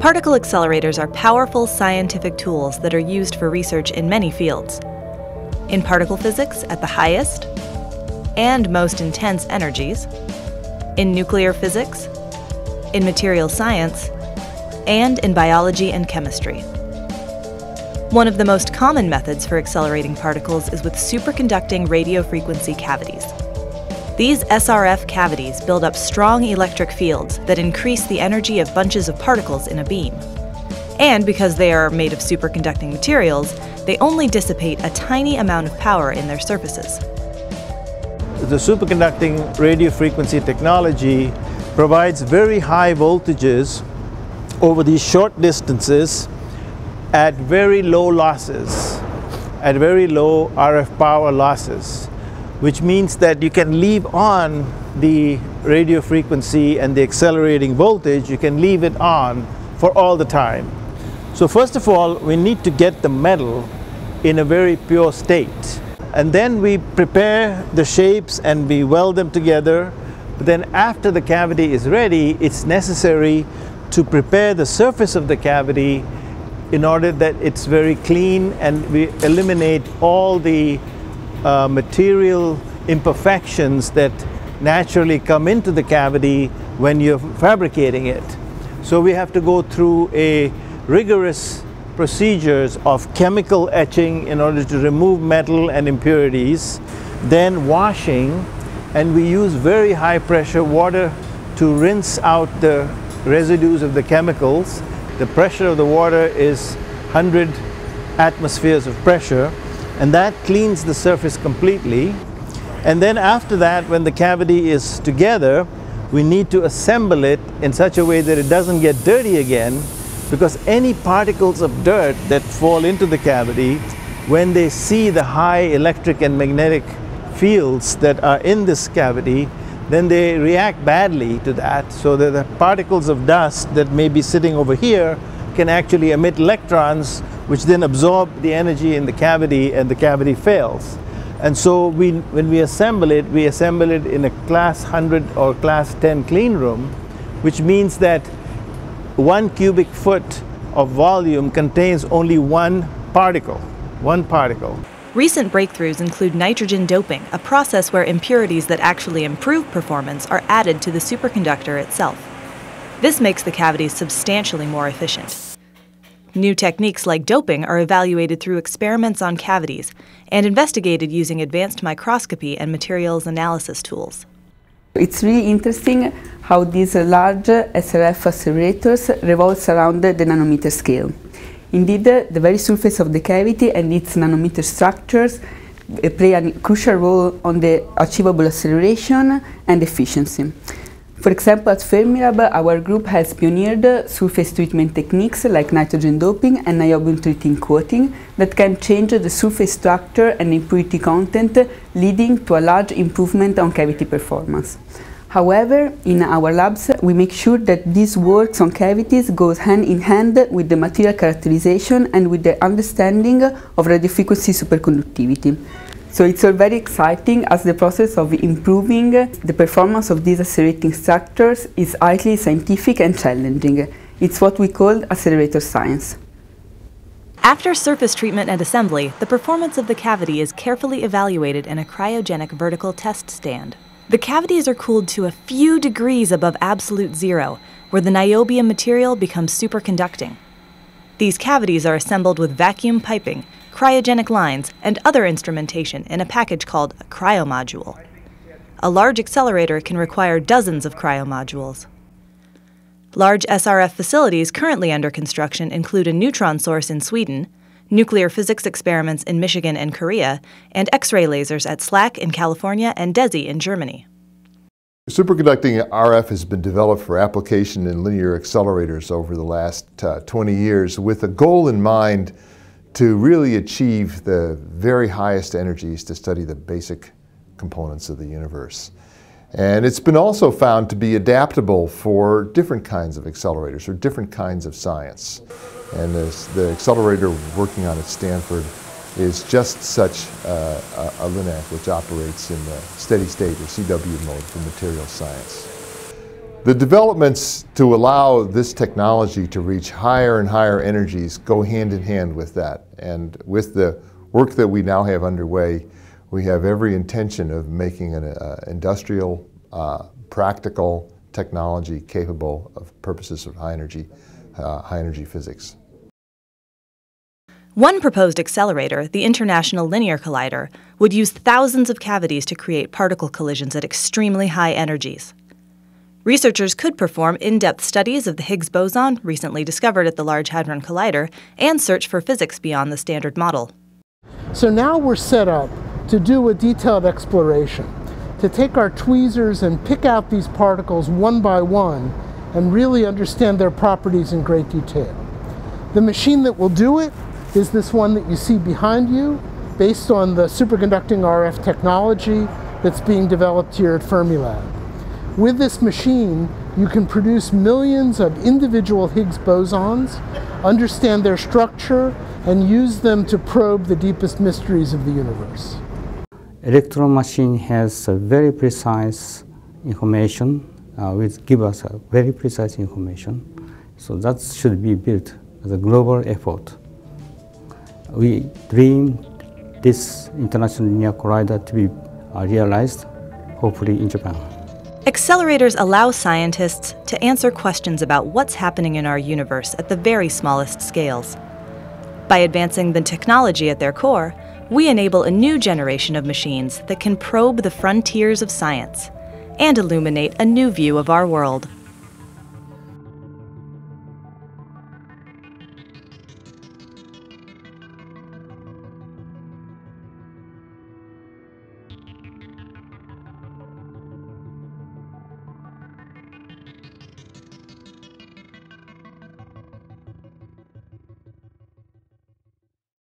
Particle accelerators are powerful scientific tools that are used for research in many fields. In particle physics at the highest and most intense energies, in nuclear physics, in material science, and in biology and chemistry. One of the most common methods for accelerating particles is with superconducting radio frequency cavities. These SRF cavities build up strong electric fields that increase the energy of bunches of particles in a beam. And because they are made of superconducting materials, they only dissipate a tiny amount of power in their surfaces. The superconducting radio frequency technology provides very high voltages over these short distances at very low losses, at very low RF power losses, which means that you can leave on the radio frequency and the accelerating voltage, you can leave it on for all the time. So first of all, we need to get the metal in a very pure state. And then we prepare the shapes and we weld them together. But then after the cavity is ready, it's necessary to prepare the surface of the cavity in order that it's very clean and we eliminate all the material imperfections that naturally come into the cavity when you're fabricating it. So we have to go through a rigorous procedures of chemical etching in order to remove metal and impurities, then washing, and we use very high pressure water to rinse out the residues of the chemicals. The pressure of the water is 100 atmospheres of pressure, and that cleans the surface completely. And then after that, when the cavity is together, we need to assemble it in such a way that it doesn't get dirty again, because any particles of dirt that fall into the cavity, when they see the high electric and magnetic fields that are in this cavity, then they react badly to that, so that the particles of dust that may be sitting over here can actually emit electrons, which then absorb the energy in the cavity, and the cavity fails. And so when we assemble it in a class 100 or class 10 clean room, which means that 1 cubic foot of volume contains only one particle. Recent breakthroughs include nitrogen doping, a process where impurities that actually improve performance are added to the superconductor itself. This makes the cavity substantially more efficient. New techniques like doping are evaluated through experiments on cavities and investigated using advanced microscopy and materials analysis tools. It's really interesting how these large SRF accelerators revolves around the nanometer scale. Indeed, the very surface of the cavity and its nanometer structures play a crucial role on the achievable acceleration and efficiency. For example, at Fermilab, our group has pioneered surface treatment techniques like nitrogen doping and niobium 3-tin coating that can change the surface structure and impurity content, leading to a large improvement on cavity performance. However, in our labs, we make sure that these works on cavities goes hand in hand with the material characterization and with the understanding of radio frequency superconductivity. So it's all very exciting, as the process of improving the performance of these accelerating structures is highly scientific and challenging. It's what we call accelerator science. After surface treatment and assembly, the performance of the cavity is carefully evaluated in a cryogenic vertical test stand. The cavities are cooled to a few degrees above absolute zero, where the niobium material becomes superconducting. These cavities are assembled with vacuum piping, cryogenic lines, and other instrumentation in a package called a cryomodule. A large accelerator can require dozens of cryomodules. Large SRF facilities currently under construction include a neutron source in Sweden, nuclear physics experiments in Michigan and Korea, and X-ray lasers at SLAC in California and DESY in Germany. Superconducting RF has been developed for application in linear accelerators over the last 20 years with a goal in mind to really achieve the very highest energies to study the basic components of the universe. And it's been also found to be adaptable for different kinds of accelerators or different kinds of science. And the accelerator we're working on at Stanford is just such a LINAC which operates in the steady state or CW mode for material science. The developments to allow this technology to reach higher and higher energies go hand in hand with that. And with the work that we now have underway, we have every intention of making an industrial, practical technology capable of purposes of high energy physics. One proposed accelerator, the International Linear Collider, would use thousands of cavities to create particle collisions at extremely high energies. Researchers could perform in-depth studies of the Higgs boson, recently discovered at the Large Hadron Collider, and search for physics beyond the standard model. So now we're set up to do a detailed exploration, to take our tweezers and pick out these particles one by one and really understand their properties in great detail. The machine that will do it is this one that you see behind you, based on the superconducting RF technology that's being developed here at Fermilab. With this machine, you can produce millions of individual Higgs bosons, understand their structure, and use them to probe the deepest mysteries of the universe. Electron machine has very precise information, which give us a very precise information. So that should be built as a global effort. We dream this International Linear Collider to be realized, hopefully in Japan. Accelerators allow scientists to answer questions about what's happening in our universe at the very smallest scales. By advancing the technology at their core, we enable a new generation of machines that can probe the frontiers of science and illuminate a new view of our world.